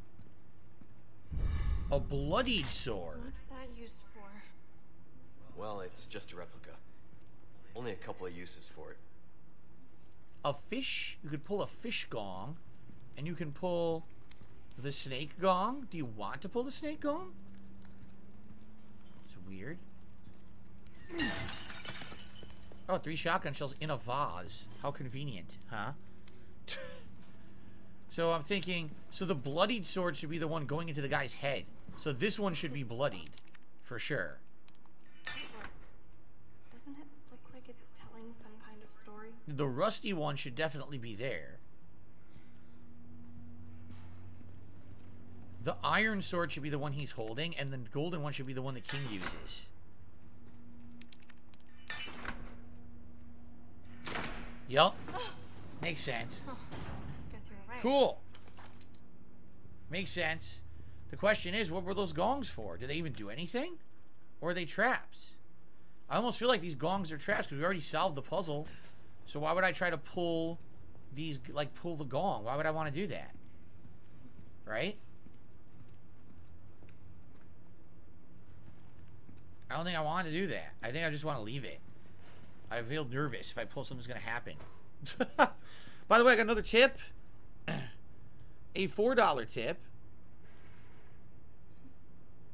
a bloodied sword. What's that used for? Well, it's just a replica. Only a couple of uses for it. A fish? You could pull a fish gong, and you can pull the snake gong. Do you want to pull the snake gong? It's weird. Oh, 3 shotgun shells in a vase. How convenient, huh? So I'm thinking, so the bloodied sword should be the one going into the guy's head. So this one should be bloodied, for sure. Doesn't it look like it's telling some kind of story? The rusty one should definitely be there. The iron sword should be the one he's holding, and the golden one should be the one the king uses. Yup. Makes sense. Oh, guess you're right. Cool. Makes sense. The question is, what were those gongs for? Did they even do anything? Or are they traps? I almost feel like these gongs are traps because we already solved the puzzle. So why would I try to pull these, like pull the gong? Why would I want to do that? Right? I don't think I want to do that. I think I just want to leave it. I feel nervous if I pull something's gonna happen. By the way, I got another tip. A $4 tip.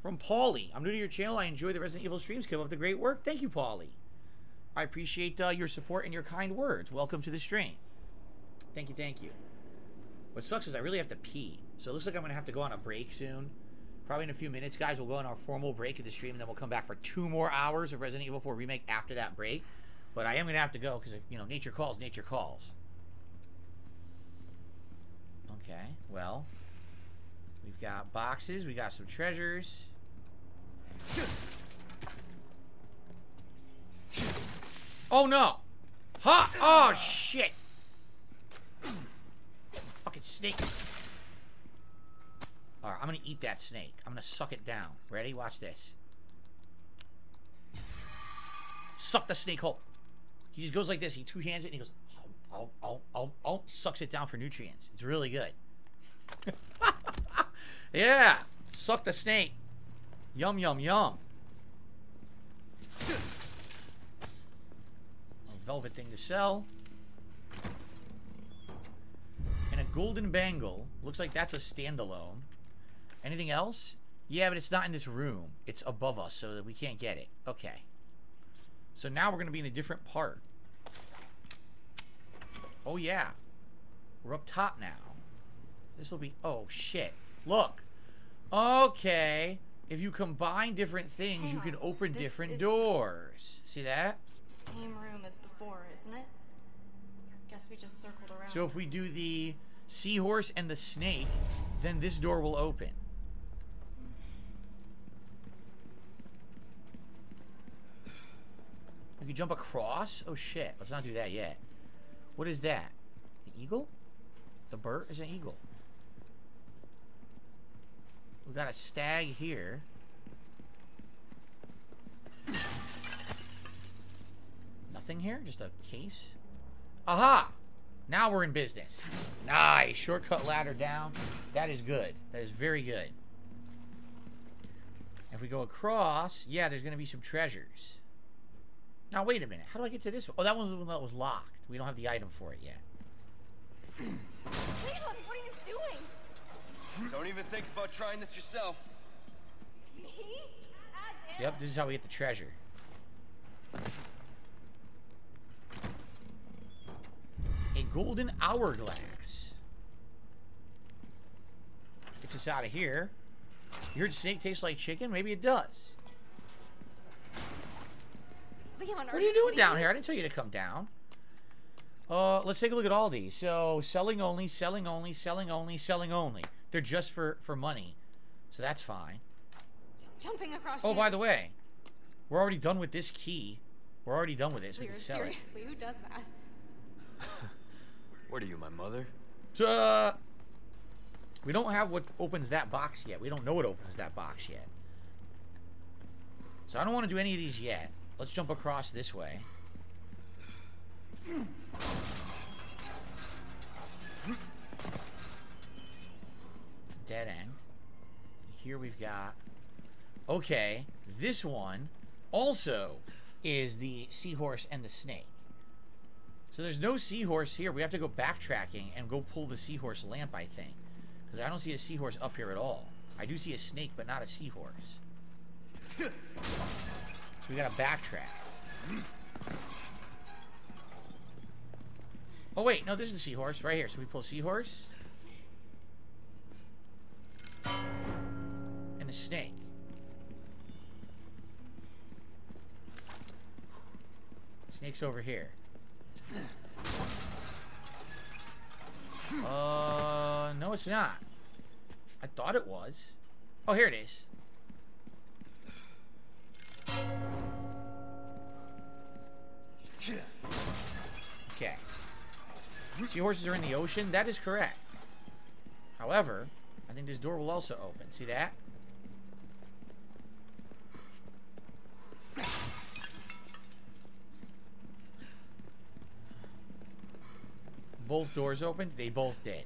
From Paulie. I'm new to your channel. I enjoy the Resident Evil streams. Keep up the great work. Thank you, Paulie. I appreciate your support and your kind words. Welcome to the stream. Thank you, thank you. What sucks is I really have to pee. So it looks like I'm gonna have to go on a break soon. Probably in a few minutes, guys. We'll go on our formal break of the stream, and then we'll come back for 2 more hours of Resident Evil 4 Remake after that break. But I am going to have to go because, you know, nature calls, nature calls. Okay, well, we've got boxes. We got some treasures. Oh, no. Ha! Oh, shit. Fucking snake. All right, I'm going to eat that snake. I'm going to suck it down. Ready? Watch this. Suck the snake whole. He just goes like this. He two-hands it, and he goes, oh, sucks it down for nutrients. It's really good. Yeah. Suck the snake. Yum, yum, yum. A velvet thing to sell. And a golden bangle. Looks like that's a standalone. Anything else? Yeah, but it's not in this room. It's above us, so that we can't get it. Okay. So now we're going to be in a different part. Oh, yeah. We're up top now. This will be... Oh, shit. Look. Okay. If you combine different things, you can open different doors. See that? Same room as before, isn't it? I guess we just circled around. So if we do the seahorse and the snake, then this door will open. You can jump across? Oh shit, let's not do that yet. What is that? The eagle? The bird is an eagle. We got a stag here. Nothing here? Just a case? Aha! Now we're in business. Nice! Shortcut ladder down. That is good. That is very good. If we go across, yeah, there's gonna be some treasures. Now, wait a minute. How do I get to this one? Oh, that was the one that was locked. We don't have the item for it yet. Leon, what are you doing? Don't even think about trying this yourself. Me? Yep, this is how we get the treasure. golden hourglass. Gets us out of here. You heard snake tastes like chicken? Maybe it does. What are you doing down here? I didn't tell you to come down. Let's take a look at all these. So, selling only, selling only, selling only, selling only. They're just for money. So that's fine. Jumping across. Oh, by the way, we're already done with this key. We're already done with this. We can sell it. Seriously, who does that? What are you, my mother? We don't have what opens that box yet. We don't know what opens that box yet. So I don't want to do any of these yet. Let's jump across this way. Dead end. Here we've got... Okay, this one also is the seahorse and the snake. So there's no seahorse here. We have to go backtracking and go pull the seahorse lamp, I think. Because I don't see a seahorse up here at all. I do see a snake, but not a seahorse. So we gotta backtrack. Oh wait, no, this is the seahorse right here. So we pull seahorse. And a snake. Snake's over here. No, it's not. I thought it was. Oh, here it is. Okay. Seahorses are in the ocean. That is correct. However, I think this door will also open. See that? Both doors opened. They both did.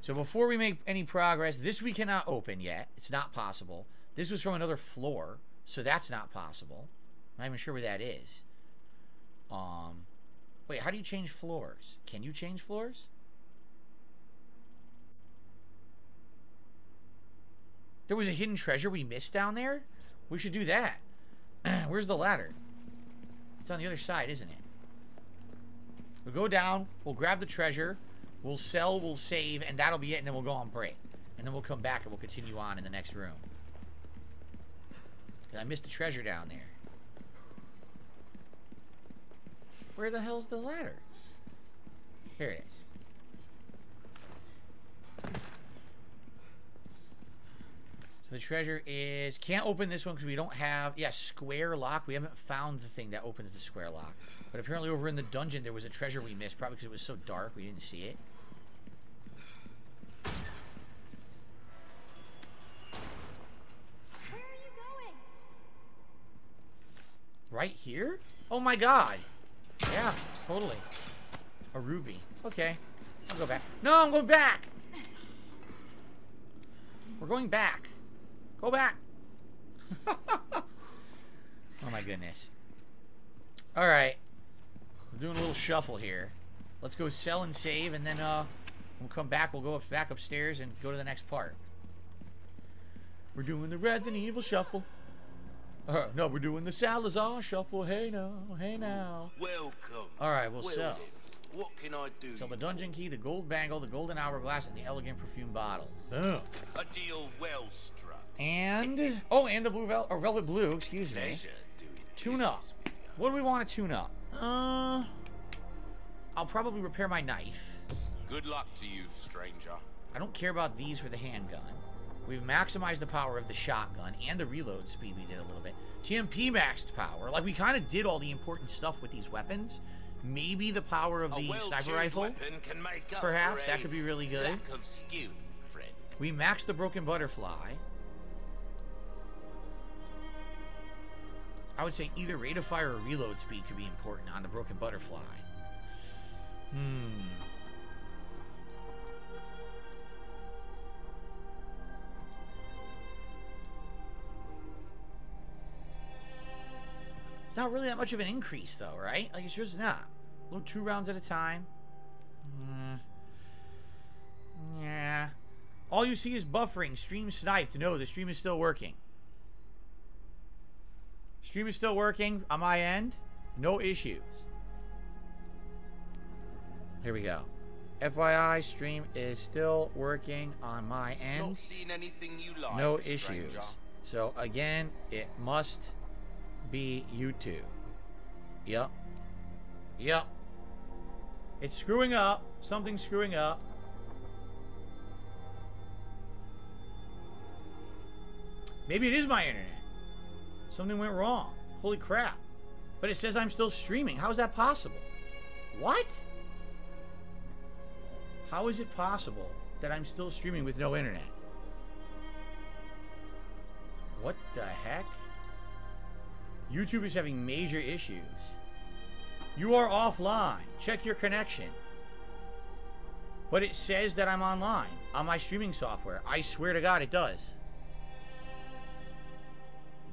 So before we make any progress, this we cannot open yet. It's not possible. This was from another floor, so that's not possible. I'm not even sure where that is. Wait, how do you change floors? Can you change floors? There was a hidden treasure we missed down there? We should do that. Where's the ladder? It's on the other side, isn't it? We'll go down, we'll grab the treasure, we'll sell, we'll save, and that'll be it, and then we'll go on break. And then we'll come back and we'll continue on in the next room. I missed the treasure down there. Where the hell's the ladder? Here it is. So the treasure is... Can't open this one because we don't have... Yeah, square lock. We haven't found the thing that opens the square lock. But apparently over in the dungeon, there was a treasure we missed. Probably because it was so dark, we didn't see it. Where are you going? Right here? Oh my god. Yeah, totally. A ruby. Okay. I'll go back. No, I'm going back! We're going back. Go back! Oh my goodness. Alright. We're doing a little shuffle here. Let's go sell and save, and then we'll come back. We'll go back upstairs and go to the next part. We're doing the Resident Evil shuffle. No, we're doing the Salazar shuffle. Hey now, hey now. Welcome. Alright, we'll sell. What can I do? Sell the dungeon key, the gold bangle, the golden hourglass, and the elegant perfume bottle. Boom. A deal well struck. And oh, and the blue velvet blue. Excuse me. Tune up. What do we want to tune up? I'll probably repair my knife. Good luck to you, stranger. I don't care about these for the handgun. We've maximized the power of the shotgun and the reload speed we did a little bit. TMP maxed power. Like, we kind of did all the important stuff with these weapons. Maybe the power of the sniper rifle. Can make up perhaps. That could be really good. Lack of skill, friend. We maxed the broken butterfly. I would say either rate of fire or reload speed could be important on the broken butterfly. It's not really that much of an increase, though, right? Like, it's just not. Load 2 rounds at a time. Yeah. All you see is buffering. Stream sniped. No, the stream is still working. Stream is still working on my end. No issues. Here we go. FYI, stream is still working on my end. Not seen anything you like, no issues. So again, it must be YouTube. Yep. Yep. It's screwing up. Something's screwing up. Maybe it is my internet. Something went wrong. Holy crap. But it says I'm still streaming. How is that possible? What? How is it possible that I'm still streaming with no internet? What the heck? YouTube is having major issues. You are offline. Check your connection. But it says that I'm online on my streaming software. I swear to God, it does.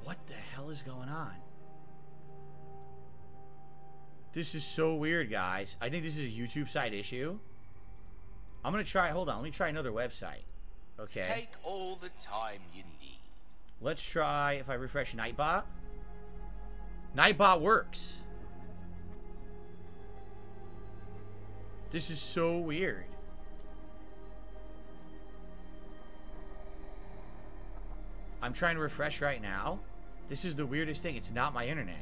What the hell is going on? This is so weird, guys. I think this is a YouTube side issue. I'm gonna try, hold on, let me try another website. Okay. Take all the time you need. Let's try, if I refresh Nightbot. Nightbot works. This is so weird. I'm trying to refresh right now. This is the weirdest thing. It's not my internet.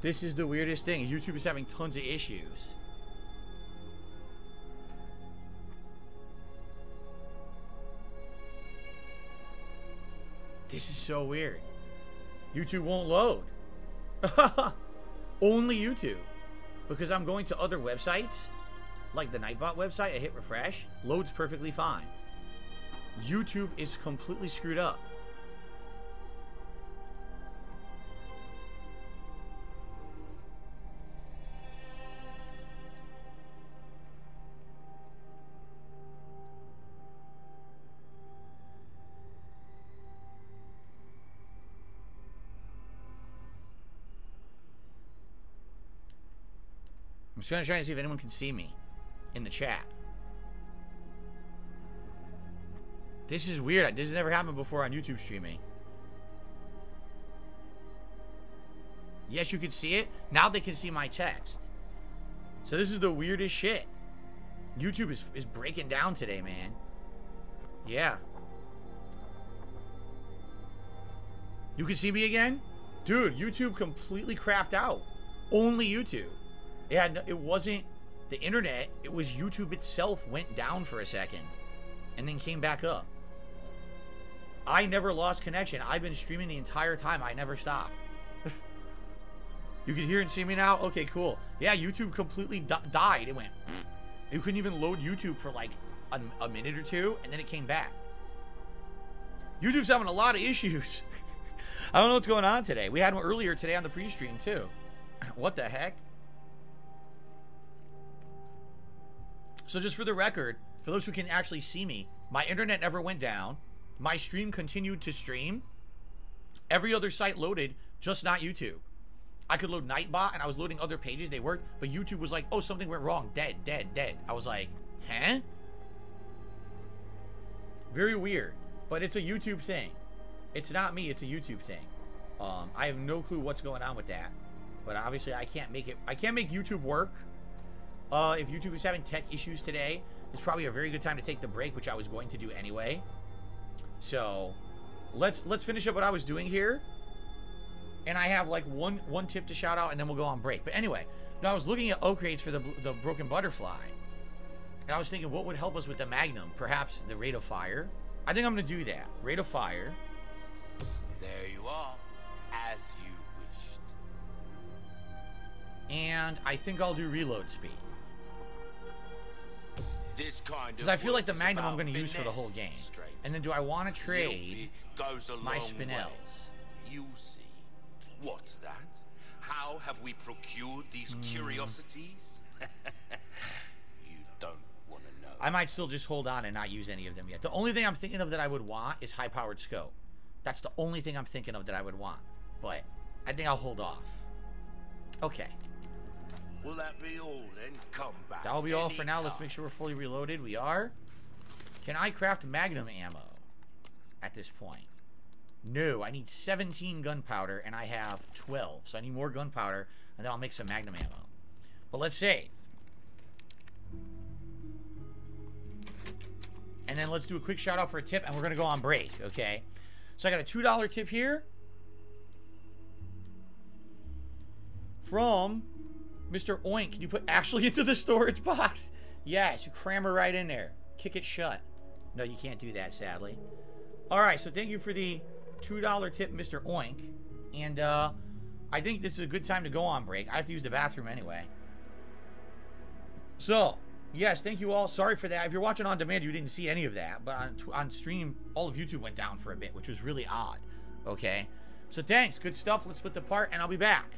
This is the weirdest thing. YouTube is having tons of issues. This is so weird. YouTube won't load. Only YouTube. Because I'm going to other websites, like the Nightbot website, I hit refresh, loads perfectly fine. YouTube is completely screwed up. I'm just gonna try and see if anyone can see me in the chat. This is weird. This has never happened before on YouTube streaming. Yes, you can see it. Now they can see my text. So this is the weirdest shit. YouTube is breaking down today, man. Yeah. You can see me again? Dude, YouTube completely crapped out. Only YouTube. Yeah, no, it wasn't the internet, it was YouTube itself went down for a second and then came back up. I never lost connection. I've been streaming the entire time. I never stopped. You can hear and see me now? Okay, cool. Yeah, YouTube completely died. It went. Pfft. You couldn't even load YouTube for like a minute or two, and then it came back. YouTube's having a lot of issues. I don't know what's going on today. We had one earlier today on the pre-stream too. What the heck? So just for the record, for those who can actually see me, my internet never went down. My stream continued to stream. Every other site loaded, just not YouTube. I could load Nightbot, and I was loading other pages. They worked, but YouTube was like, oh, something went wrong. Dead. I was like, huh? Very weird, but it's a YouTube thing. It's not me. It's a YouTube thing. I have no clue what's going on with that, but obviously I can't make it. I can't make YouTube work. If YouTube is having tech issues today, it's probably a very good time to take the break, which I was going to do anyway. So, let's finish up what I was doing here. And I have like one tip to shout out, and then we'll go on break. But anyway, now I was looking at upgrades for the Broken Butterfly. And I was thinking, what would help us with the Magnum? Perhaps the Rate of Fire? I think I'm going to do that. Rate of Fire. There you are. As you wished. And I think I'll do Reload Speed. Because I feel like the Magnum I'm going to use for the whole game. And then do I want to trade my Spinels? You see. What's that? How have we procured these curiosities? You don't want to know. I might still just hold on and not use any of them yet. The only thing I'm thinking of that I would want is high-powered scope. That's the only thing I'm thinking of that I would want. But I think I'll hold off. Okay. Will that be all then? Come back. That'll be all for now. Let's make sure we're fully reloaded. We are. Can I craft Magnum ammo at this point? No, I need 17 gunpowder, and I have 12. So I need more gunpowder, and then I'll make some magnum ammo. But let's save. And then let's do a quick shout-out for a tip, and we're going to go on break, okay? So I got a $2 tip here from Mr. Oink. Can you put Ashley into the storage box? Yes, you cram her right in there. Kick it shut. No, you can't do that, sadly. All right, so thank you for the $2 tip, Mr. Oink. And I think this is a good time to go on break. I have to use the bathroom anyway. So, yes, thank you all. Sorry for that. If you're watching on demand, you didn't see any of that. But on stream, all of YouTube went down for a bit, which was really odd. Okay? So thanks. Good stuff. Let's split the part, and I'll be back.